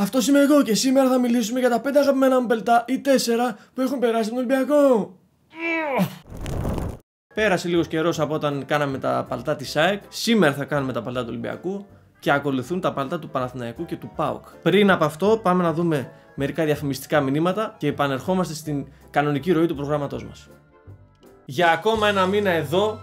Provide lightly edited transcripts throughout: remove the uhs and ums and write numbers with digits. Αυτό είμαι εγώ και σήμερα θα μιλήσουμε για τα 5 αγαπημένα μου πελτά ή 4 που έχουν περάσει τον Ολυμπιακό. Πέρασε λίγος καιρός από όταν κάναμε τα παλτά της ΑΕΚ. Σήμερα θα κάνουμε τα παλτά του Ολυμπιακού και ακολουθούν τα παλτά του Παναθηναϊκού και του ΠΑΟΚ. Πριν από αυτό, πάμε να δούμε μερικά διαφημιστικά μηνύματα και επανερχόμαστε στην κανονική ροή του προγράμματός μας. Για ακόμα ένα μήνα εδώ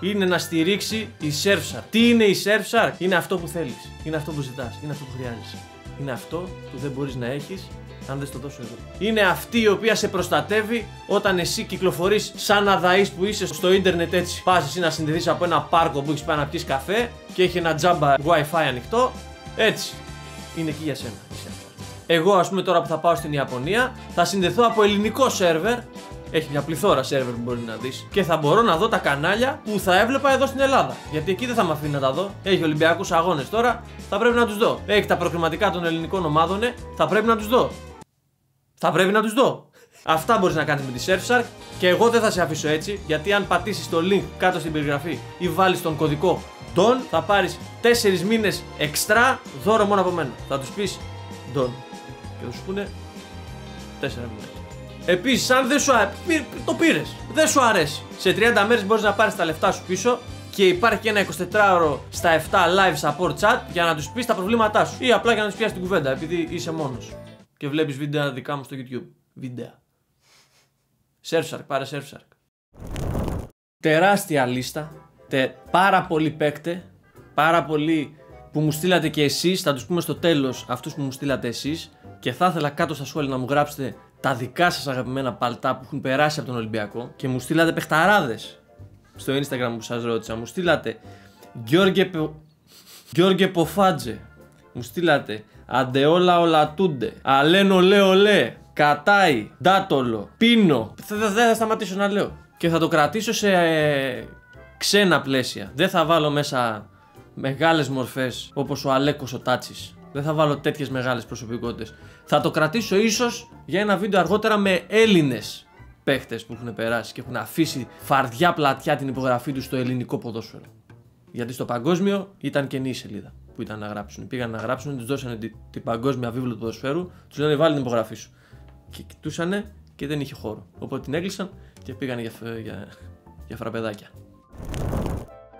είναι να στηρίξει η Surfshark. Τι είναι η Surfshark? Είναι αυτό που θέλεις, είναι αυτό που ζητάς, είναι αυτό που χρειάζεσαι. Είναι αυτό που δεν μπορείς να έχεις αν δεν στο δώσω εδώ. Είναι αυτή η οποία σε προστατεύει όταν εσύ κυκλοφορείς σαν αδαείς που είσαι στο ίντερνετ έτσι. Πας εσύ να συνδεθείς από ένα πάρκο που έχεις πάει να πεις καφέ και έχει ένα τζάμπα wifi ανοιχτό. Έτσι. Είναι εκεί για σένα. Εγώ ας πούμε τώρα που θα πάω στην Ιαπωνία θα συνδεθώ από ελληνικό σερβερ. Έχει μια πληθώρα σερβερ που μπορεί να δεις. Και θα μπορώ να δω τα κανάλια που θα έβλεπα εδώ στην Ελλάδα. Γιατί εκεί δεν θα με αφήνει να τα δω. Έχει Ολυμπιακούς αγώνες τώρα, θα πρέπει να τους δω. Έχει τα προκριματικά των ελληνικών ομάδων, θα πρέπει να τους δω. Θα πρέπει να τους δω. Αυτά μπορείς να κάνεις με τη Surfshark. Και εγώ δεν θα σε αφήσω έτσι. Γιατί αν πατήσεις το link κάτω στην περιγραφή ή βάλεις τον κωδικό DON, θα πάρεις 4 μήνες εξτρά δώρο μόνο από μένα. Θα τους πεις DON και θα σου πούνε 4 μήνες. Επίσης, αν δεν σου αρέσει, το πήρες. Δεν σου αρέσει. Σε 30 μέρες μπορείς να πάρεις τα λεφτά σου πίσω και υπάρχει και ένα 24ωρο στα 7 live support chat για να τους πεις τα προβλήματά σου. Ή απλά για να τους πιάσεις την κουβέντα, επειδή είσαι μόνος και βλέπεις βίντεο δικά μου στο YouTube. Βίντεο. Surfshark, πάρε Surfshark. Τεράστια λίστα. Πάρα πολλοί παίκτες. Πάρα πολλοί που μου στείλατε και εσείς. Θα τους πούμε στο τέλος αυτούς που μου στείλατε εσείς. Και θα ήθελα κάτω στα σχόλια να μου γράψετε τα δικά σας αγαπημένα παλτά που έχουν περάσει από τον Ολυμπιακό. Και μου στείλατε παιχταράδες στο Instagram που σας ρώτησα. Μου στείλατε Γιώργε Ποφάτζε. Μου στείλατε Αντεόλα Ολατούντε, Αλένο Λεολέ, Κατάι, Ντάτολο, Πίνο. Δεν θα σταματήσω να λέω. Και θα το κρατήσω σε ξένα πλαίσια. Δεν θα βάλω μέσα μεγάλες μορφές όπως ο Αλέκος ο Τάτσης. Δεν θα βάλω τέτοιες μεγάλες προσωπικότητες. Θα το κρατήσω ίσως για ένα βίντεο αργότερα με Έλληνες παίχτες που έχουν περάσει και έχουν αφήσει φαρδιά πλατιά την υπογραφή τους στο ελληνικό ποδόσφαιρο. Γιατί στο παγκόσμιο ήταν καινή η σελίδα που ήταν να γράψουν. Πήγαν να γράψουν, τους δώσανε την παγκόσμια βίβλο του ποδοσφαίρου, τους λένε βάλει την υπογραφή σου. Και κοιτούσανε και δεν είχε χώρο. Οπότε την έκλεισαν και πήγανε για φραπεδάκια.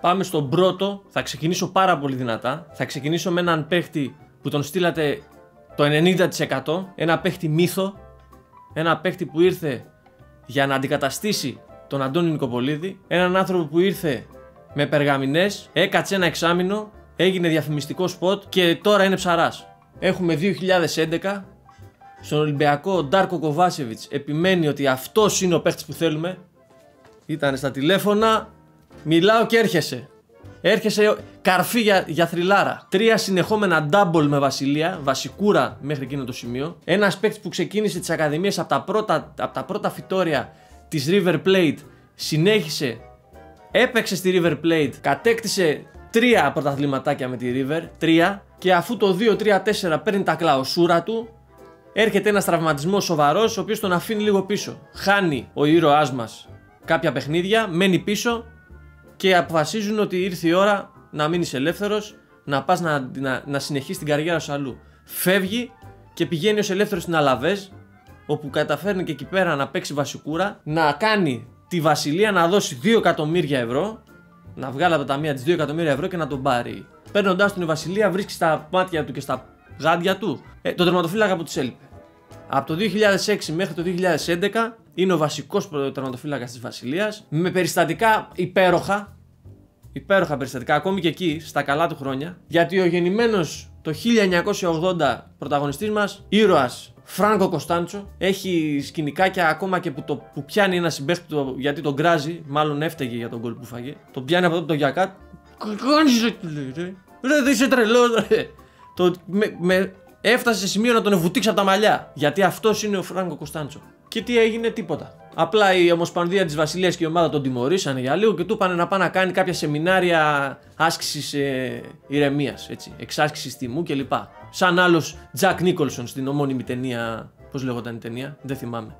Πάμε στον πρώτο. Θα ξεκινήσω πάρα πολύ δυνατά. Θα ξεκινήσω με έναν παίχτη που τον στείλατε το 90%. Ένα παίχτη μύθο. Ένα παίχτη που ήρθε για να αντικαταστήσει τον Αντώνη Νικοπολίδη. Έναν άνθρωπο που ήρθε με περγαμηνές, έκατσε ένα εξάμηνο, έγινε διαφημιστικό σποτ και τώρα είναι ψαράς. Έχουμε 2011. Στον Ολυμπιακό ο Ντάρκο Κόβατσεβιτς επιμένει ότι αυτός είναι ο παίχτης που θέλουμε. Ήταν στα τηλέφωνα. Μιλάω και έρχεσαι. Έρχεσαι καρφί για θρυλάρα. 3 συνεχόμενα double με Βασιλεία, βασικούρα μέχρι εκείνο το σημείο. Ένας παίκτης που ξεκίνησε τις ακαδημίες από τα πρώτα φυτόρια της River Plate, συνέχισε, έπαιξε στη River Plate, κατέκτησε 3 πρωταθληματάκια με τη River, 3, και αφού το 2-3-4 παίρνει τα κλαουσούρα του, έρχεται ένας τραυματισμός σοβαρός, ο οποίος τον αφήνει λίγο πίσω. Χάνει ο ήρωάς μας κάποια παιχνίδια, μένει πίσω. Και αποφασίζουν ότι ήρθε η ώρα να μείνεις ελεύθερος, να πας να συνεχίσεις την καριέρα σου αλλού. Φεύγει και πηγαίνει ως ελεύθερος στην Αλαβες, όπου καταφέρνει και εκεί πέρα να παίξει βασικούρα, να κάνει τη Βασιλεία να δώσει 2 εκατομμύρια ευρώ, να βγάλει από τα ταμεία της 2 εκατομμύρια ευρώ και να τον πάρει. Παίρνοντάς τον η Βασιλεία βρίσκει στα μάτια του και στα γάντια του τον τερματοφύλακα που της έλειπε. Από το 2006 μέχρι το 2011 είναι ο βασικός τερματοφύλακας της Βασιλείας, με περιστατικά υπέροχα. Υπέροχα περιστατικά, ακόμη και εκεί, στα καλά του χρόνια. Γιατί ο γεννημένος το 1980 πρωταγωνιστής μας, ήρωας Φράνκο Κοστάντσο, έχει σκηνικάκια ακόμα και που πιάνει ένα συμπαίχτη του γιατί τον κράζει. Μάλλον έφταιγε για τον γκολ που φάγε. Τον πιάνει από εδώ τον γιακάτ. Ρε, είσαι τρελός, ρε. Έφτασε σε σημείο να τον βουτήξει από τα μαλλιά. Γιατί αυτός είναι ο Φράνκο Κοστάντσο. Και τι έγινε? Τίποτα. Απλά η Ομοσπονδία της Βασιλείας και η ομάδα τον τιμωρήσανε για λίγο και του είπανε να πάει να κάνει κάποια σεμινάρια άσκησης ηρεμίας, έτσι, εξάσκησης τιμού κλπ. Σαν άλλος Jack Nicholson στην ομώνυμη ταινία. Πώς λέγονταν η ταινία? Δεν θυμάμαι.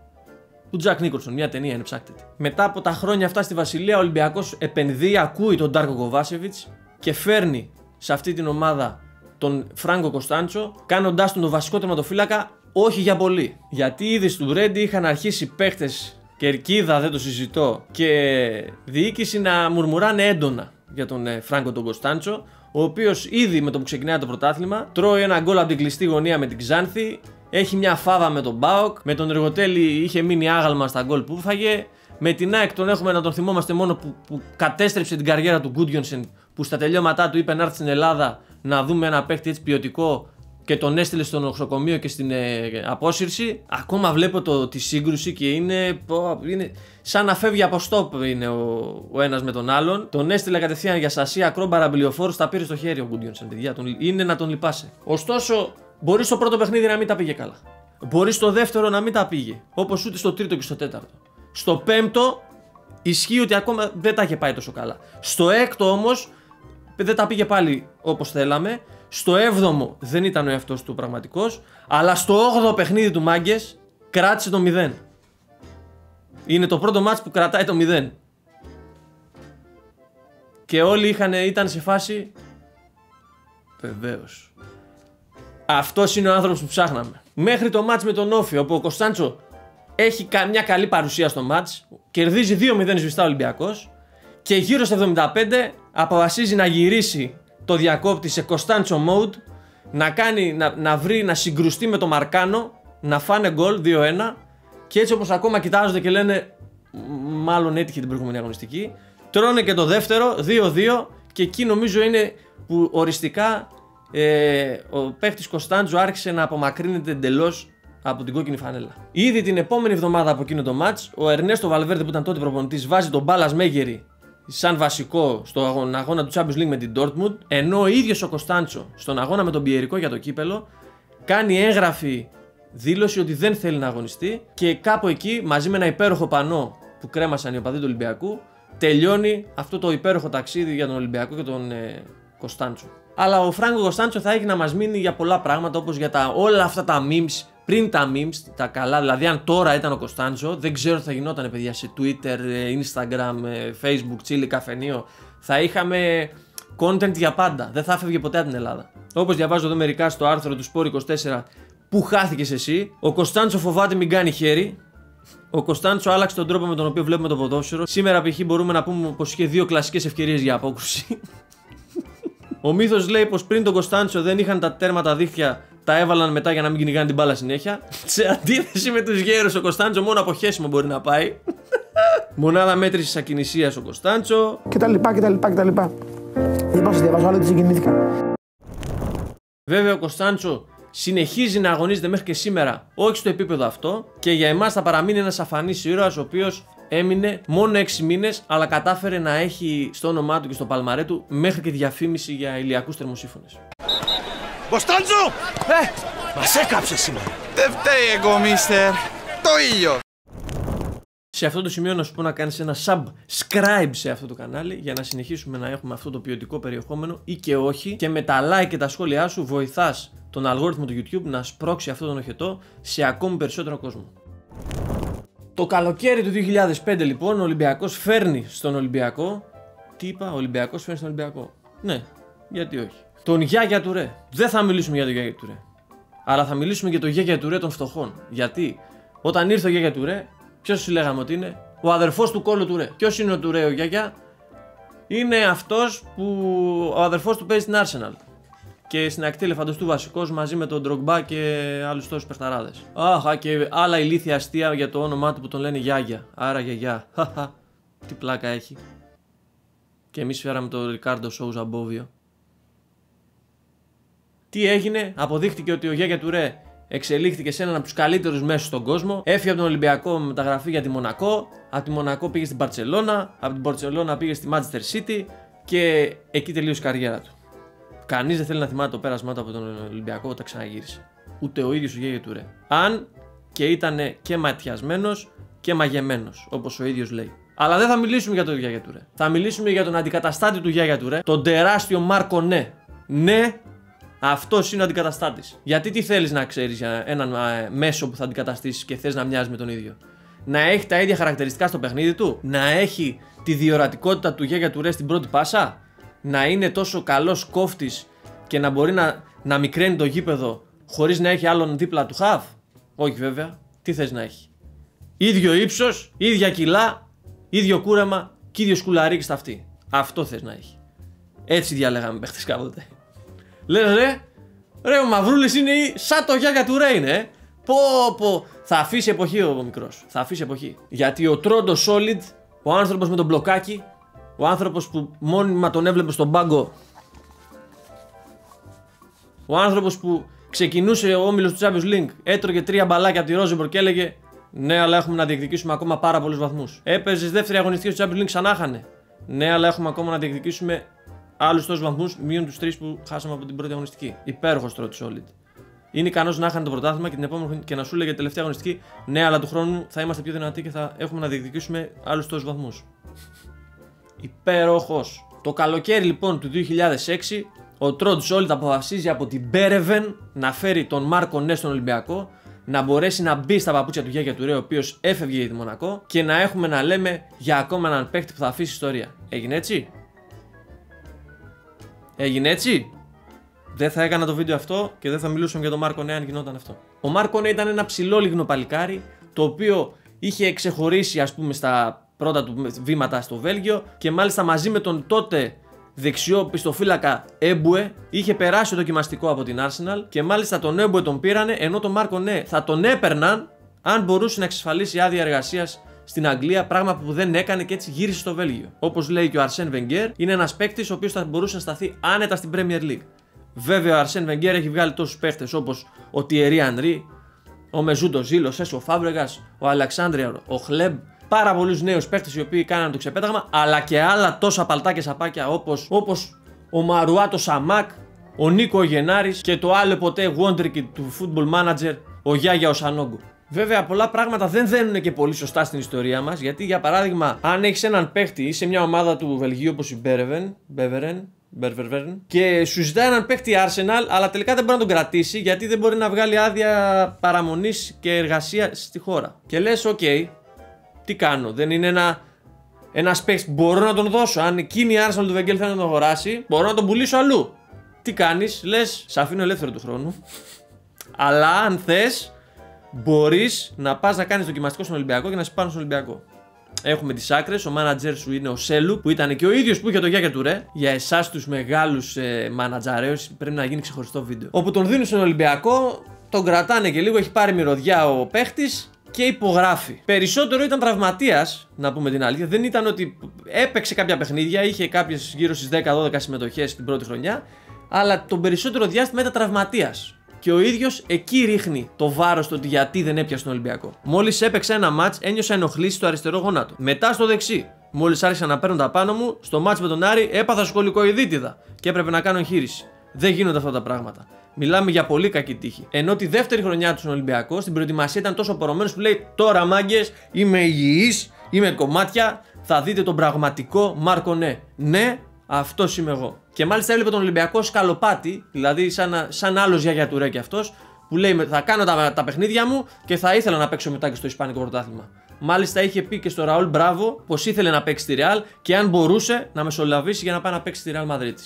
Του Jack Nicholson, μια ταινία είναι, ψάκτητη. Μετά από τα χρόνια αυτά στη Βασιλεία, ο Ολυμπιακός επενδύει, ακούει τον Ντάρκο Κόβατσεβιτς και φέρνει σε αυτή την ομάδα τον Φράνκο Κοστάντσο, κάνοντάς τον βασικό τερματοφύλακα, όχι για πολύ. Γιατί ήδη του Ρέντι είχαν αρχίσει παίχτες, κερκίδα δεν το συζητώ, και διοίκηση να μουρμουράνε έντονα για τον Φράνκο τον Κοστάντσο, ο οποίος ήδη με το που ξεκινάει το πρωτάθλημα τρώει ένα γκολ από την κλειστή γωνία με την Ξάνθη, έχει μια φάβα με τον Μπάοκ, με τον Εργοτέλη είχε μείνει άγαλμα στα γκολ που έφαγε. Με την ΑΕΚ τον έχουμε να τον θυμόμαστε μόνο που κατέστρεψε την καριέρα του Γκούντιονσεν, που στα τελειώματά του είπε να έρθει στην Ελλάδα να δούμε ένα παίχτη έτσι ποιοτικό και τον έστειλε στο νοσοκομείο και στην απόσυρση. Ακόμα βλέπω τη σύγκρουση και είναι σαν να φεύγει από στόπ είναι ο ένας με τον άλλον. Τον έστειλε κατευθείαν για σασί, ακρόμπαρα, μπιλιοφόρους, τα πήρε στο χέρι ο Γκούντιονσεν, παιδιά. Είναι να τον λυπάσαι. Ωστόσο, μπορεί στο πρώτο παιχνίδι να μην τα πήγε καλά. Μπορεί στο δεύτερο να μην τα πήγε. Όπως ούτε στο τρίτο και στο τέταρτο. Στο πέμπτο ισχύει ότι ακόμα δεν τα είχε πάει τόσο καλά. Στο έκτο όμως δεν τα πήγε πάλι όπως θέλαμε. Στο έβδομο δεν ήταν ο εαυτός του πραγματικός. Αλλά στο όγδοο παιχνίδι του μάγκες κράτησε το 0. Είναι το πρώτο μάτς που κρατάει το 0. Και όλοι ήταν σε φάση βεβαίως. Αυτός είναι ο άνθρωπος που ψάχναμε. Μέχρι το μάτς με τον Όφη, όπου ο Κοστάντσο έχει μια καλή παρουσία στο μάτς, κερδίζει 2-0 σβηστά ο Ολυμπιακός και γύρω στο 75 αποφασίζει να γυρίσει το διακόπτη σε Κοστάντσο mode, να συγκρουστεί με το Μαρκάνο, να φάνε γκολ 2-1, και έτσι όπως ακόμα κοιτάζονται και λένε μάλλον έτυχε την προηγούμενη αγωνιστική, τρώνε και το δεύτερο 2-2 και εκεί νομίζω είναι που οριστικά ο παίχτης Κοστάντσο άρχισε να απομακρύνεται εντελώς από την κόκκινη φανέλα. Ήδη την επόμενη εβδομάδα από εκείνο το μάτς, ο Ερνέστο Βαλβέρντε που ήταν τότε προπονητής βάζει τον Μπάλας Μέγερη σαν βασικό στον αγώνα του Champions League με την Dortmund, ενώ ο ίδιος ο Κοστάντσο στον αγώνα με τον Πιερικό για το κύπελο κάνει έγγραφη δήλωση ότι δεν θέλει να αγωνιστεί, και κάπου εκεί μαζί με ένα υπέροχο πανό που κρέμασαν οι οπαδοί του Ολυμπιακού τελειώνει αυτό το υπέροχο ταξίδι για τον Ολυμπιακό και τον Κοστάντσο. Αλλά ο Φράνκο Κοστάντσο θα έχει να μας μείνει για πολλά πράγματα, όπως για όλα αυτά τα memes. Πριν τα memes, τα καλά, δηλαδή αν τώρα ήταν ο Κοστάντσο, δεν ξέρω τι θα γινόταν, παιδιά, σε Twitter, Instagram, Facebook, Chili, καφενείο. Θα είχαμε content για πάντα, δεν θα έφευγε ποτέ από την Ελλάδα. Όπως διαβάζω εδώ μερικά στο άρθρο του Sport24, που χάθηκες εσύ, ο Κοστάντσο φοβάται μην κάνει χέρι. Ο Κοστάντσο άλλαξε τον τρόπο με τον οποίο βλέπουμε το ποδόσφαιρο. Σήμερα, π.χ., μπορούμε να πούμε πως είχε δύο κλασικές ευκαιρίες για απόκρουση. Ο μύθος λέει πως πριν τον Κοστάντσο δεν είχαν τα τέρματα δίχτυα, τα έβαλαν μετά για να μην κυνηγάνε την μπάλα συνέχεια. Σε αντίθεση με τους γέρους, ο Κοστάντσο μόνο από χέσιμο μπορεί να πάει. Μονάδα μέτρησης ακινησίας ο Κοστάντσο. Κτλ. Δεν πάω να διαβάζω άλλο, έτσι συγκινήθηκα. Βέβαια, ο Κοστάντσο συνεχίζει να αγωνίζεται μέχρι και σήμερα, όχι στο επίπεδο αυτό, και για εμάς θα παραμείνει ένας αφανής ήρωας, ο οποίος έμεινε μόνο 6 μήνες, αλλά κατάφερε να έχει στο όνομά του και στο παλμαρέ του μέχρι και διαφήμιση για ηλιακούς θερμοσύφωνες. Κοστάντσο! Μας έκαψε σήμερα! Δεν φταίει εγώ, μίστερ! Το ήλιο! Σε αυτό το σημείο να σου πω να κάνεις ένα subscribe σε αυτό το κανάλι για να συνεχίσουμε να έχουμε αυτό το ποιοτικό περιεχόμενο, ή και όχι, και με τα like και τα σχόλιά σου βοηθάς τον αλγόριθμο του YouTube να σπρώξει αυτόν τον οχετό σε ακόμη περισσότερο κόσμο. Το καλοκαίρι του 2005 λοιπόν ο Ολυμπιακός φέρνει στον Ολυμπιακό. Τι είπα, ο Ολυμπιακός φέρνει στον Ολυμπιακό. Ναι, γιατί όχι. Τον Γιάγια Τουρέ. Δεν θα μιλήσουμε για τον Γιάγια Τουρέ. Αλλά θα μιλήσουμε για τον Γιάγια Τουρέ των φτωχών. Γιατί όταν ήρθε ο Γιάγια Τουρέ, ποιος λέγαμε ότι είναι? Ο αδερφός του Κόλου Τουρέ. Ποιος είναι ο Τουρέ ο Γιάγια? Είναι αυτός που ο αδερφός του παίζει στην Arsenal. Και στην ακτή ελεφαντοστού βασικός μαζί με τον Ντρογκμπά και άλλους τόσους περταράδες. Αχα, και άλλα ηλίθια αστεία για το όνομά του που τον λένε Γιάγια. Άρα Γιαγιά. Χαχα. Τι πλάκα έχει. Και εμείς φέραμε τον Ρικάρντο Σόουζα Μπόβιο. Τι έγινε, αποδείχτηκε ότι ο Γιάγια Τουρέ εξελίχθηκε σε έναν από τους καλύτερους μέσους στον κόσμο. Έφυγε από τον Ολυμπιακό με μεταγραφή για τη Μονακό. Από τη Μονακό πήγε στην Μπαρτσελόνα. Από την Μπαρτσελόνα πήγε στη Manchester City. Και εκεί τελείωσε η καριέρα του. Κανείς δεν θέλει να θυμάται το πέρασμά του από τον Ολυμπιακό όταν ξαναγύρισε. Ούτε ο ίδιος ο Γιάγια Τουρέ. Αν και ήταν και ματιασμένος και μαγεμένος, όπως ο ίδιος λέει. Αλλά δεν θα μιλήσουμε για τον Γιάγια Τουρέ. Θα μιλήσουμε για τον αντικαταστάτη του Γιάγια Τουρέ, τον τεράστιο Μάρκο Νέα. Ναι. Αυτός είναι ο αντικαταστάτης. Γιατί τι θέλεις να ξέρεις για έναν μέσο που θα αντικαταστήσεις και θες να μοιάζει με τον ίδιο? Να έχει τα ίδια χαρακτηριστικά στο παιχνίδι του? Να έχει τη διορατικότητα του Γιάγια Τουρέ στην πρώτη πάσα? Να είναι τόσο καλός κόφτης και να μπορεί να να μικραίνει το γήπεδο χωρίς να έχει άλλον δίπλα του χαβ. Όχι βέβαια, τι θες να έχει? Ίδιο ύψος, ίδια κιλά, ίδιο κούρεμα και ίδιο σκουλαρίκι στα αυτή. Αυτό θες να έχει. Έτσι διαλέγαμε παίχτες κάποτε. Λες ρε ο Μαυρούλης είναι σαν το Γιάγια Τουρέ είναι Πω θα αφήσει εποχή ο μικρός. Θα αφήσει εποχή. Γιατί ο Trot Solid, ο άνθρωπος με τον μπλοκάκι, ο άνθρωπος που μόνιμα τον έβλεπε στον πάγκο, ο άνθρωπος που ξεκινούσε ο όμιλος του Champions League, έτρωγε 3 μπαλάκια από τη Rosenborg και έλεγε ναι, αλλά έχουμε να διεκδικήσουμε ακόμα πάρα πολλούς βαθμούς. Έπαιζε δεύτερη αγωνιστική του Champions League, ξανά χάνε. Ναι, αλλά έχουμε ακόμα να διεκδικήσουμε άλλους τόσους βαθμούς, μείον τους 3 που χάσαμε από την πρώτη αγωνιστική. Υπέροχος Trot Solid. Είναι ικανός να χάνει το πρωτάθλημα και την επόμενη και να σου λέγε τελευταία αγωνιστική ναι, αλλά του χρόνου θα είμαστε πιο δυνατοί και θα έχουμε να διεκδικήσουμε άλλους τόσους βαθμούς. Υπέροχος. Το καλοκαίρι λοιπόν του 2006 ο Trot Solid αποφασίζει από την Beveren να φέρει τον Μάρκο Νέα στον Ολυμπιακό, να μπορέσει να μπει στα παπούτσια του Γιάγια Τουρέ, ο οποίος έφευγε για τη Μονακό, και να έχουμε να λέμε για ακόμα έναν παίκτη που θα αφήσει ιστορία. Έγινε έτσι? Έγινε έτσι? Δεν θα έκανα το βίντεο αυτό και δεν θα μιλούσαμε για τον Μάρκο Νέα αν γινόταν αυτό. Ο Μάρκο Νέα ήταν ένα ψηλό λιγνο παλικάρι, το οποίο είχε ξεχωρίσει ας πούμε στα πρώτα του βήματα στο Βέλγιο, και μάλιστα μαζί με τον τότε δεξιό πιστοφύλακα Εμπουέ είχε περάσει το δοκιμαστικό από την Arsenal, και μάλιστα τον Εμπουέ τον πήρανε, ενώ τον Μάρκο Νέα θα τον έπαιρναν αν μπορούσε να εξασφαλίσει άδεια εργασίας στην Αγγλία, πράγμα που δεν έκανε και έτσι γύρισε στο Βέλγιο. Όπως λέει και ο Αρσέν Βενγκέρ, είναι ένας παίκτης ο οποίος θα μπορούσε να σταθεί άνετα στην Premier League. Βέβαια ο Αρσέν Βενγκέρ έχει βγάλει τόσους παίχτες όπως ο Τιερί Ανρί, ο Μεζούντο Ζήλο, ο Φάμπρεγας, ο Αλεξάνδρια, ο Χλεμπ. Πάρα πολλούς νέους παίχτες οι οποίοι κάνανε το ξεπέταγμα, αλλά και άλλα τόσα παλτά και σαπάκια όπως ο Μαρουάτο Σαμάκ, ο Νίκο Γενάρης και το άλλο ποτέ Wonderkid του Football Manager, ο Γιάγια Οσανόγκου. Βέβαια, πολλά πράγματα δεν δένουν και πολύ σωστά στην ιστορία μας, γιατί για παράδειγμα, αν έχεις έναν παίχτη ή σε μια ομάδα του Βελγίου όπως η Beveren και σου ζητάει έναν παίχτη Arsenal, αλλά τελικά δεν μπορεί να τον κρατήσει γιατί δεν μπορεί να βγάλει άδεια παραμονής και εργασία στη χώρα. Και λες, OK. Τι κάνω, δεν είναι ένας παίκτης που μπορώ να τον δώσω? Αν εκείνη η Arsenal του Βενγκέρ θέλει να τον αγοράσει, μπορώ να τον πουλήσω αλλού. Τι κάνεις? Λες, σε αφήνω ελεύθερο του χρόνου. Αλλά αν θες, μπορείς να πας να κάνεις δοκιμαστικό στον Ολυμπιακό και να σε πάρουν στον Ολυμπιακό. Έχουμε τις άκρες. Ο μάνατζερ σου είναι ο Σέλουκ, που ήταν και ο ίδιος που είχε το Γιάγια Τουρέ. Για εσάς τους μεγάλους μάνατζαρέους πρέπει να γίνει ξεχωριστό βίντεο. Όπου τον δίνουν στον Ολυμπιακό, τον κρατάνε και λίγο, έχει πάρει μυρωδιά ο παίχτης και υπογράφει. Περισσότερο ήταν τραυματίας, να πούμε την αλήθεια. Δεν ήταν ότι έπαιξε κάποια παιχνίδια, είχε κάποιες γύρω στις 10-12 συμμετοχές την πρώτη χρονιά, αλλά τον περισσότερο διάστημα ήταν τραυματίας. Και ο ίδιος εκεί ρίχνει το βάρος του ότι γιατί δεν έπιασε τον Ολυμπιακό. Μόλις έπαιξε ένα μάτς, ένιωσα ενοχλήσεις στο αριστερό γόνατο. Μετά στο δεξί. Μόλις άρχισα να παίρνω τα πάνω μου, στο μάτς με τον Άρη έπαθα σκολικοειδίτιδα και έπρεπε να κάνω εγχείρηση. Δεν γίνονται αυτά τα πράγματα. Μιλάμε για πολύ κακή τύχη. Ενώ τη δεύτερη χρονιά του στον Ολυμπιακό, στην προετοιμασία ήταν τόσο πορωμένος που λέει: τώρα μάγκες, είμαι υγιής, είμαι κομμάτια, θα δείτε τον πραγματικό Μάρκο Νέα. Ναι, αυτός είμαι εγώ. Και μάλιστα έβλεπε τον Ολυμπιακό σκαλοπάτι, δηλαδή σαν άλλος Γιάγια Τουρέ κι αυτός, που λέει: θα κάνω τα παιχνίδια μου και θα ήθελα να παίξω μετά και στο Ισπανικό πρωτάθλημα. Μάλιστα είχε πει και στο Ραούλ Μπράβο πως ήθελε να παίξει τη Ρεάλ και αν μπορούσε να μεσολαβήσει για να πάει να παίξει τη Ρεάλ Μαδρίτη.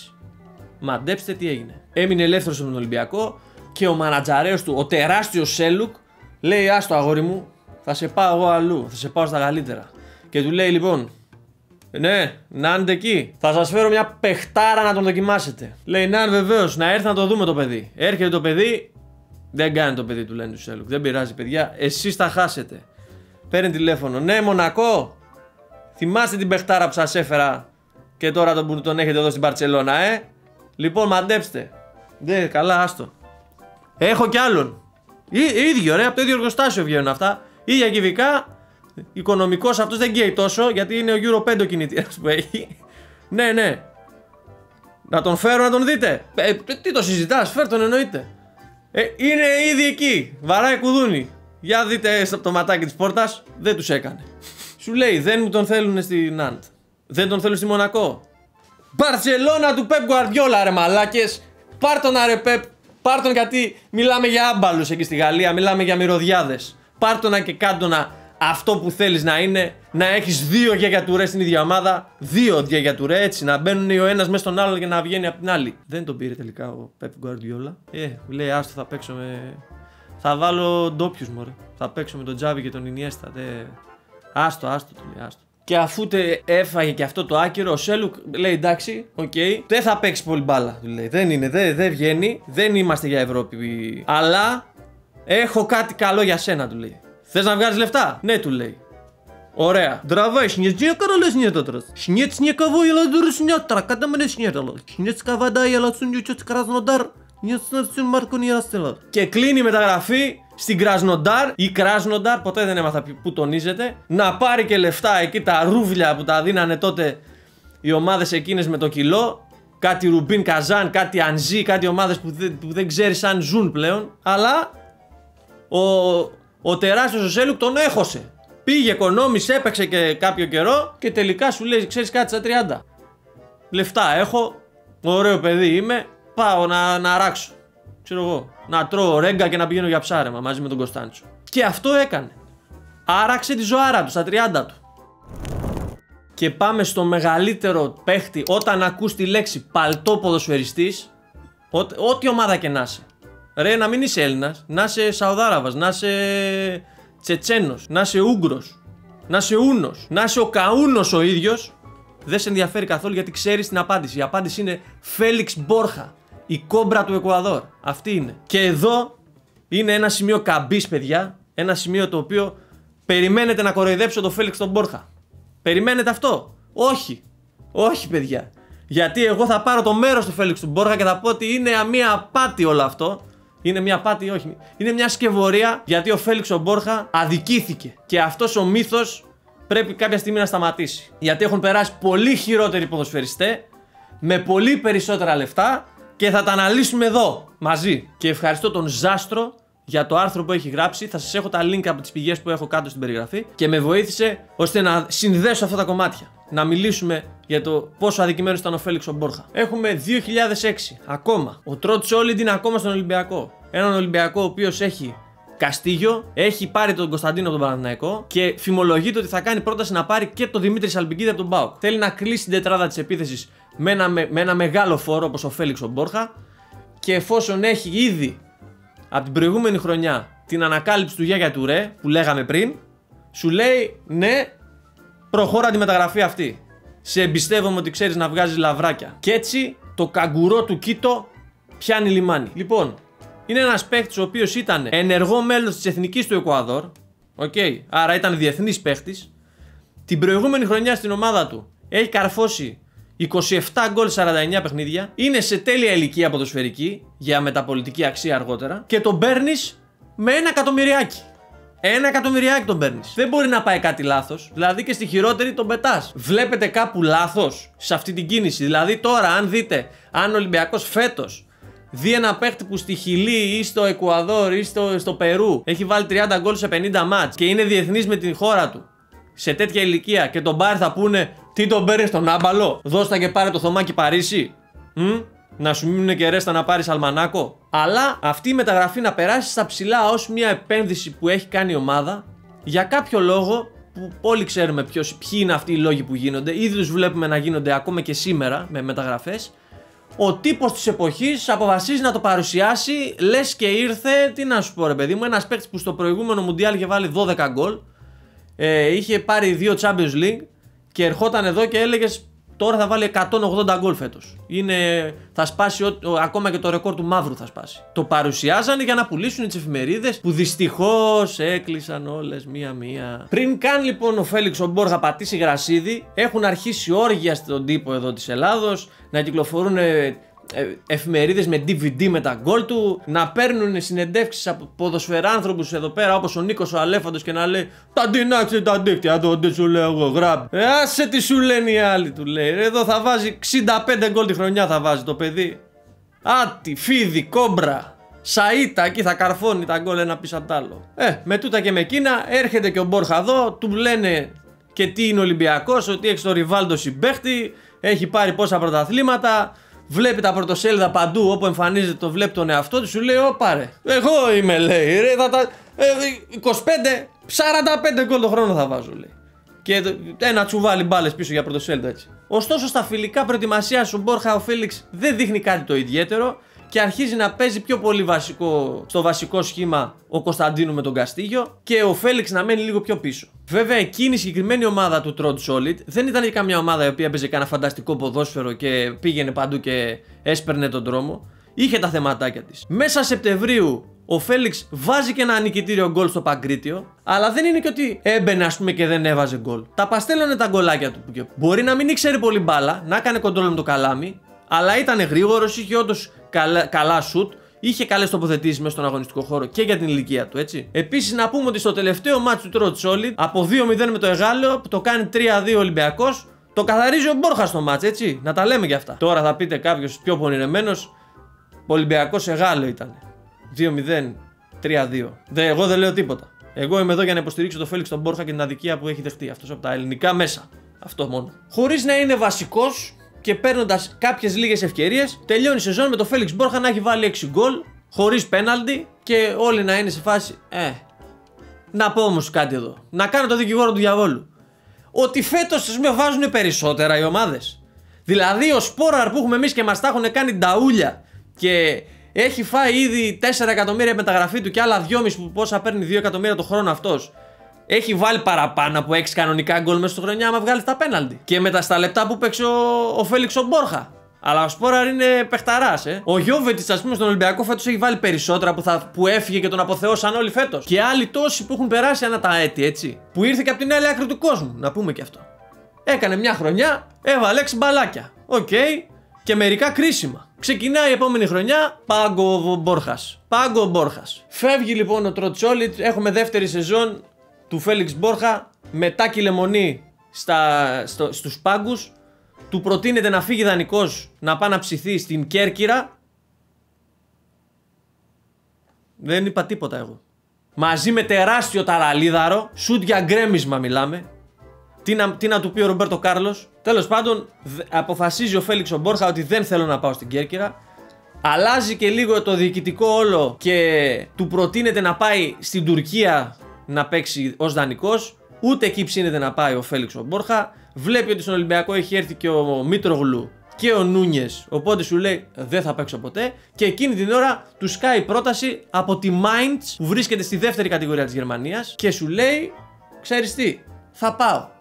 Μαντέψτε τι έγινε. Έμεινε ελεύθερος στον Ολυμπιακό και ο μανατζαρέος του, ο τεράστιος Σέλουκ, λέει: άστο αγόρι μου, θα σε πάω εγώ αλλού, θα σε πάω στα καλύτερα. Και του λέει: λοιπόν, ναι, να είναι εκεί, θα σας φέρω μια παιχτάρα να τον δοκιμάσετε. Λέει: ναι, βεβαίως, να έρθει να το δούμε το παιδί. Έρχεται το παιδί, δεν κάνει το παιδί, του λένε του Σέλουκ. Δεν πειράζει, παιδιά, εσείς τα χάσετε. Παίρνει τηλέφωνο: ναι, Μονακό, θυμάστε την παιχτάρα που σας έφερα και τώρα τον έχετε εδώ στην Μπαρτσελόνα, Λοιπόν, μαντέψτε. Ναι, καλά, άστο. Έχω κι άλλον. Ίδιο ρε, από το ίδιο εργοστάσιο βγαίνουν αυτά. Ίδια κυβικά. Οικονομικός αυτός δεν καίει τόσο, γιατί είναι ο Euro 5 κινητήρας που έχει. Ναι. Να τον φέρω να τον δείτε. Τι το συζητάς, φέρ τον, εννοείται. Είναι ήδη εκεί. Βαράει κουδούνι. Για δείτε στο ματάκι της πόρτας. Δεν τους έκανε. Σου λέει: δεν μου τον θέλουν στην Ναντ. Δεν τον θέλουν στη Μονακό. Μπαρτσελόνα του Πεπ Γκουαρδιόλα, ρε μαλάκες. Πάρτον αρε Πεπ, πάρτον, γιατί μιλάμε για άμπαλους εκεί στη Γαλλία, μιλάμε για μυρωδιάδες. Πάρτονα και κάντονα αυτό που θέλεις να είναι, να έχεις δύο Γιάγια Τουρέ στην ίδια ομάδα, δύο Γιάγια Τουρέ, έτσι, να μπαίνουν ο ένας μέσα στον άλλον και να βγαίνει από την άλλη. Δεν τον πήρε τελικά ο Πεπ Γκουαρδιόλα. Λέει άστο, θα παίξω με... θα βάλω ντόπιους, μωρέ. Θα παίξω με τον Τζάβι και τον Ινιέστα. Άστο, του λέει, άστο. Και αφού έφαγε και αυτό το άκυρο, ο Σέλουκ λέει εντάξει, οκ, δεν θα παίξει πολύ μπάλα. Λέει, δεν είναι, δεν βγαίνει, δεν είμαστε για Ευρώπη. Αλλά έχω κάτι καλό για σένα, του λέει. Θες να βγάλεις λεφτά? Ναι, του λέει. Ωραία. Ντραβάει, σνιέτζια καρόλε σνιέτατρα. Σνιέτζ νεκαβού ελαντούρ σνιέτρα, κατά μενε σνιέταλο. Σνιέτ καβαντά ελατσούν γιουτσέτ Κρασνοντάρ. Νιέτσναρτσούν Μάρκο Νέα στελά. Και κλείνει μεταγραφή στην Κρασνοντάρ ή Κράσνοντάρ, ποτέ δεν έμαθα που τονίζεται. Να πάρει και λεφτά εκεί, τα ρούβλια που τα δίνανε τότε οι ομάδες εκείνες με το κιλό. Κάτι Ρουμπίν Καζάν, κάτι Ανζή, κάτι ομάδες που δεν ξέρεις αν ζουν πλέον. Αλλά ο τεράστιος ο Σέλουκ τον έχωσε. Πήγε, κονόμισε, έπαιξε και κάποιο καιρό και τελικά σου λέει: ξέρεις κάτι, στα 30. Λεφτά έχω, ωραίο παιδί είμαι, πάω να αράξω. Ξέρω εγώ, να τρώω ρέγγα και να πηγαίνω για ψάρεμα μαζί με τον Κοστάντσο. Και αυτό έκανε. Άραξε τη ζωάρα του στα 30 του. Και πάμε στο μεγαλύτερο παίχτη. Όταν ακούς τη λέξη παλτό ποδοσφαιριστής, ό,τι ομάδα και να είσαι. Ρε, να μην είσαι Έλληνας, να είσαι Σαουδάραβας, να είσαι Τσετσένος, να είσαι Ούγκρος, να είσαι Ούνος, να είσαι ο Καούνος ο ίδιος, δεν σε ενδιαφέρει καθόλου γιατί ξέρεις την απάντηση. Η απάντηση είναι Felix Borja, η κόμπρα του Εκουαδόρ. Αυτή είναι. Και εδώ είναι ένα σημείο καμπής, παιδιά. Ένα σημείο το οποίο περιμένετε να κοροϊδέψω το Felix τον Borja. Περιμένετε αυτό? Όχι. Όχι, παιδιά. Γιατί εγώ θα πάρω το μέρος του Felix του Borja και θα πω ότι είναι μια απάτη όλο αυτό. Είναι μια πάτη, όχι. Είναι μια σκευωρία, γιατί ο Φέλιξ ο Μπόρχα αδικήθηκε. Και αυτός ο μύθος πρέπει κάποια στιγμή να σταματήσει. Γιατί έχουν περάσει πολύ χειρότεροι ποδοσφαιριστές, με πολύ περισσότερα λεφτά και θα τα αναλύσουμε εδώ μαζί. Και ευχαριστώ τον Ζάστρο για το άρθρο που έχει γράψει. Θα σας έχω τα link από τις πηγές που έχω κάτω στην περιγραφή. Και με βοήθησε ώστε να συνδέσω αυτά τα κομμάτια. Να μιλήσουμε για το πόσο αδικημένος ήταν ο Φέλιξ ο Μπόρχα. Έχουμε 2006 ακόμα. Ο Trot Solid είναι ακόμα στον Ολυμπιακό. Έναν Ολυμπιακό ο οποίος έχει Καστίγιο, έχει πάρει τον Κωνσταντίνο από τον Παναθηναϊκό και φημολογείται ότι θα κάνει πρόταση να πάρει και τον Δημήτρη Σαλπικίδη από τον ΠΑΟΚ. Θέλει να κλείσει την τετράδα της επίθεσης με ένα μεγάλο φόρο όπως ο Φέλιξ ο Μπόρχα. Και εφόσον έχει ήδη από την προηγούμενη χρονιά την ανακάλυψη του Γιάγια Τουρέ που λέγαμε πριν, σου λέει ναι, προχώρα τη μεταγραφή αυτή. Σε εμπιστεύομαι ότι ξέρεις να βγάζεις λαβράκια. Και έτσι το καγκουρό του Κίτο πιάνει λιμάνι. Λοιπόν, είναι ένας παίχτης ο οποίος ήταν ενεργό μέλος της εθνικής του Εκουαδόρ. Άρα ήταν διεθνής παίχτης. Την προηγούμενη χρονιά στην ομάδα του έχει καρφώσει 27 γκολ 49 παιχνίδια. Είναι σε τέλεια ηλικία ποδοσφαιρική για μεταπολιτική αξία αργότερα. Και τον παίρνεις με $1 εκατομμυριάκι. $1 εκατομμυριάκι τον παίρνεις. Δεν μπορεί να πάει κάτι λάθος. Δηλαδή και στη χειρότερη τον πετάς. Βλέπετε κάπου λάθος σε αυτή την κίνηση? Δηλαδή τώρα, αν δείτε, αν ο Ολυμπιακός φέτος δει ένα παίχτη που στη Χιλή ή στο Εκουαδόρ ή στο Περού έχει βάλει 30 γκολ σε 50 μάτς και είναι διεθνής με την χώρα του σε τέτοια ηλικία και τον πάρει, θα πούνε τι τον παίρνει στον άμπαλο, δώστα και πάρε το Θωμάκι Παρίσι. Να σου μείνουν και ρέστα να πάρεις αλμανάκο. Αλλά αυτή η μεταγραφή να περάσει στα ψηλά ως μια επένδυση που έχει κάνει η ομάδα για κάποιο λόγο που όλοι ξέρουμε ποιοι είναι αυτοί οι λόγοι που γίνονται. Ήδη τους βλέπουμε να γίνονται ακόμα και σήμερα με μεταγραφές. Ο τύπος της εποχής αποφασίζει να το παρουσιάσει, λες και ήρθε, τι να σου πω ρε παιδί μου, ένας παίκτης που στο προηγούμενο Μουντιάλ είχε βάλει 12 γκολ, είχε πάρει 2 Champions League και ερχόταν εδώ και έλεγες τώρα θα βάλει 180 γκολ φέτος. Θα σπάσει ακόμα και το ρεκόρ του Μαύρου θα σπάσει. Το παρουσιάζανε για να πουλήσουν τις εφημερίδες που δυστυχώς έκλεισαν όλες μία-μία. Πριν καν λοιπόν ο Φέλιξ ο Μπόρχα πατήσει γρασίδι, έχουν αρχίσει όργια στον τύπο εδώ της Ελλάδος, να κυκλοφορούν εφημερίδες με DVD με τα γκολ του, να παίρνουν συνεντεύξεις από ποδοσφαιράνθρωπους εδώ πέρα όπως ο Νίκος ο Αλέφαντος και να λέει τα ντυνάξε τα δίκτυα, εδώ τι σου λέω εγώ γράμπ, άσε τι σου λένε οι άλλοι, του λέει, εδώ θα βάζει 65 γκολ τη χρονιά θα βάζει το παιδί, άτι, φίδι, κόμπρα, σαΐτα, εκεί θα καρφώνει τα γκολ ένα πίσω απ' τ' άλλο. Με τούτα και με εκείνα έρχεται και ο Μπόρχα εδώ, του λένε και τι είναι Ολυμπιακός, ότι έχει το Ριβάλντο συμπαίχτη, έχει πάρει πόσα πρωταθλήματα. βλέπει τα πρωτοσέλιδα παντού όπου εμφανίζεται, το βλέπει τον εαυτό του, σου λέει: Ω, πάρε. Εγώ είμαι, λέει. Ρε, 25-45 γκολ το χρόνο θα βάζω, λέει. Και ένα τσουβάλι μπάλες πίσω για πρωτοσέλιδα έτσι. Ωστόσο, στα φιλικά προετοιμασία σου, Μπόρχα, ο Φέλιξ δεν δείχνει κάτι το ιδιαίτερο και αρχίζει να παίζει πιο πολύ βασικό, στο βασικό σχήμα ο Κωνσταντίνου με τον Καστίγιο και ο Φέλιξ να μένει λίγο πιο πίσω. Βέβαια, εκείνη η συγκεκριμένη ομάδα του Trot Solid δεν ήταν και καμιά ομάδα η οποία παίζει κανένα φανταστικό ποδόσφαιρο και πήγαινε παντού και έσπερνε τον δρόμο. Είχε τα θεματάκια της. Μέσα Σεπτεμβρίου ο Φέλιξ βάζει και ένα νικητήριο γκολ στο Παγκρίτιο, αλλά δεν είναι και ότι έμπαινε, ας πούμε, και δεν έβαζε γκολ. Τα παστέλωνε τα γκολάκια του. Μπορεί να μην ήξερε πολύ μπάλα, να έκανε κοντρόλ με το καλάμι, αλλά ήταν γρήγορος, είχε όντως καλά σουτ, είχε καλές τοποθετήσεις μέσα στον αγωνιστικό χώρο και για την ηλικία του, έτσι. Επίσης, να πούμε ότι στο τελευταίο μάτσο του Trot Solid, από 2-0 με το Εγάλεο, το κάνει 3-2 Ολυμπιακός, το καθαρίζει ο Μπόρχα στο μάτσο, έτσι. Να τα λέμε κι αυτά. Τώρα θα πείτε κάποιο πιο πονηρεμένος, Ολυμπιακός Εγάλεο ήταν. 2-0, 3-2. Εγώ δεν λέω τίποτα. Εγώ είμαι εδώ για να υποστηρίξω τον Φέλιξ τον Μπόρχα και την αδικία που έχει δεχτεί αυτός από τα ελληνικά μέσα. Αυτό μόνο. Χωρίς να είναι βασικός και παίρνοντας κάποιες λίγες ευκαιρίες, τελειώνει η σεζόν με τον Φέλιξ Μπόρχα να έχει βάλει 6 γκολ, χωρίς πέναλτι και όλοι να είναι σε φάση. Να πω όμως κάτι εδώ. Να κάνω το δικηγόρο του διαβόλου. Ότι φέτος με βάζουν περισσότερα οι ομάδες. Δηλαδή ο Σπόραρ που έχουμε εμείς και μας τα έχουν κάνει νταούλια και. Έχει φάει ήδη 4 εκατομμύρια μεταγραφή του και άλλα 2,5 που πόσα παίρνει 2 εκατομμύρια το χρόνο αυτός. Έχει βάλει παραπάνω από 6 κανονικά γκολ μέσα στο χρονιά άμα βγάλει τα πέναλτι. Και μετά στα λεπτά που παίξει ο Φέλιξ ο Μπόρχα. Αλλά ο Σπόραρ είναι παιχταράς, Ο Γιόβετιτς, ας πούμε, στον Ολυμπιακό φέτος έχει βάλει περισσότερα που έφυγε και τον αποθεώσαν όλοι φέτος. Και άλλοι τόσοι που έχουν περάσει ανά τα έτη, έτσι. Που ήρθε και από την άλλη άκρη του κόσμου, να πούμε και αυτό. Έκανε μια χρονιά, έβαλε 6 μπαλάκια. Okay. Και μερικά κρίσιμα. Ξεκινάει η επόμενη χρονιά, πάγκο Μπόρχας. Πάγκο Μπόρχας. Φεύγει λοιπόν ο Trot Solid, έχουμε δεύτερη σεζόν του Φέλιξ Μπόρχα. Μετά κυλεμονή στους πάγκους. Του προτείνεται να φύγει δανεικός, να πάει να ψηθεί στην Κέρκυρα. Δεν είπα τίποτα εγώ. Μαζί με τεράστιο ταραλίδαρο, σουτ για γκρέμισμα μιλάμε. Τι να του πει ο Ρομπέρτο Κάρλος. Τέλος πάντων, αποφασίζει ο Φέλιξ ο Μπόρχα ότι δεν θέλω να πάω στην Κέρκυρα. Αλλάζει και λίγο το διοικητικό όλο και του προτείνεται να πάει στην Τουρκία να παίξει ως δανεικός. Ούτε εκεί ψήνεται να πάει ο Φέλιξ ο Μπόρχα. Βλέπει ότι στον Ολυμπιακό έχει έρθει και ο Μήτρογλου και ο Νούνιες. Οπότε σου λέει: Δεν θα παίξω ποτέ. Και εκείνη την ώρα του σκάει πρόταση από τη Mainz που βρίσκεται στη δεύτερη κατηγορία της Γερμανίας και σου λέει: Ξέρεις τι, θα πάω.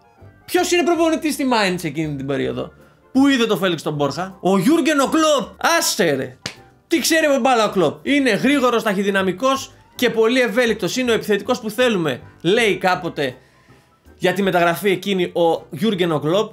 Ποιος είναι προπονητής στη Mainz εκείνη την περίοδο που είδε το Φέλιξ τον Μπόρχα? Ο Γιούργεν ο Κλοπ. Άσε ρε. Τι ξέρει από μπάλα ο Κλοπ? Είναι γρήγορος, ταχυδυναμικός και πολύ ευέλικτος. Είναι ο επιθετικός που θέλουμε, λέει κάποτε για τη μεταγραφή εκείνη ο Γιούργεν ο Κλοπ.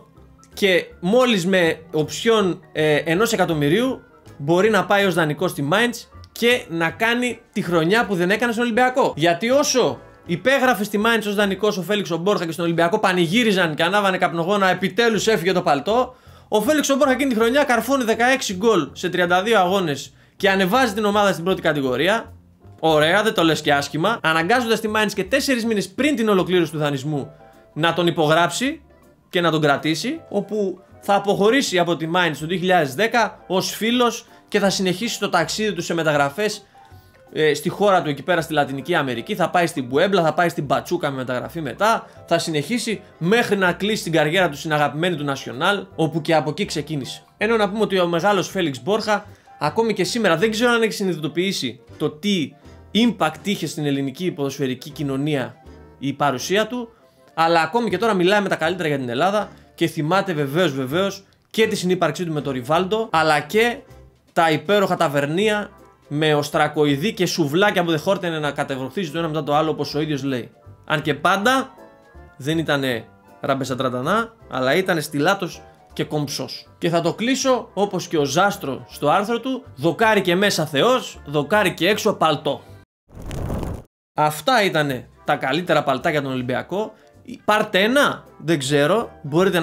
Και μόλις με οψιόν 1 εκατομμυρίου μπορεί να πάει ως δανεικός στη Mainz και να κάνει τη χρονιά που δεν έκανε στον Ολυμπιακό. Γιατί όσο υπέγραφε στη Mainz ως δανεικός ο Φέλιξ ο Μπόρχα και στον Ολυμπιακό πανηγύριζαν και ανάβανε καπνογόνα, επιτέλους έφυγε το παλτό. Ο Φέλιξ ο Μπόρχα εκείνη τη χρονιά καρφώνει 16 γκολ σε 32 αγώνες και ανεβάζει την ομάδα στην πρώτη κατηγορία. Ωραία, δεν το λες και άσχημα. Αναγκάζοντας τη Mainz και 4 μήνες πριν την ολοκλήρωση του δανεισμού να τον υπογράψει και να τον κρατήσει, όπου θα αποχωρήσει από τη Mainz το 2010 ως φίλος και θα συνεχίσει το ταξίδι του σε μεταγραφές στη χώρα του εκεί πέρα στη Λατινική Αμερική. Θα πάει στην Πουέμπλα, θα πάει στην Πατσούκα με μεταγραφή μετά. Θα συνεχίσει μέχρι να κλείσει την καριέρα του στην αγαπημένη του Νασιονάλ, όπου και από εκεί ξεκίνησε. Ενώ να πούμε ότι ο μεγάλος Φέλιξ Μπόρχα ακόμη και σήμερα δεν ξέρω αν έχει συνειδητοποιήσει το τι impact είχε στην ελληνική ποδοσφαιρική κοινωνία η παρουσία του, αλλά ακόμη και τώρα μιλάει με τα καλύτερα για την Ελλάδα και θυμάται βεβαίως και τη συνύπαρξή του με τον Ριβάλντο, αλλά και τα υπέροχα ταβερνία με οστρακοειδή και σουβλάκια που δεν χόρτενε να κατευρωχθήσει το ένα μετά το άλλο, όπως ο ίδιος λέει. Αν και πάντα δεν ήταν ραμπεσατρατανά, αλλά ήταν στυλάτος και κομψός. Και θα το κλείσω όπως και ο Ζάστρο στο άρθρο του: δοκάρι και μέσα Θεός, δοκάρι και έξω παλτό. Αυτά ήταν τα καλύτερα παλτά για τον Ολυμπιακό. Πάρτε ένα, δεν ξέρω, μπορείτε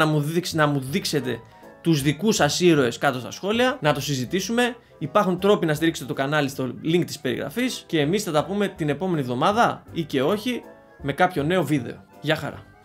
να μου δείξετε τους δικούς σας ήρωες κάτω στα σχόλια, να το συζητήσουμε. Υπάρχουν τρόποι να στηρίξετε το κανάλι στο link της περιγραφής και εμείς θα τα πούμε την επόμενη εβδομάδα ή και όχι με κάποιο νέο βίντεο. Γεια χαρά!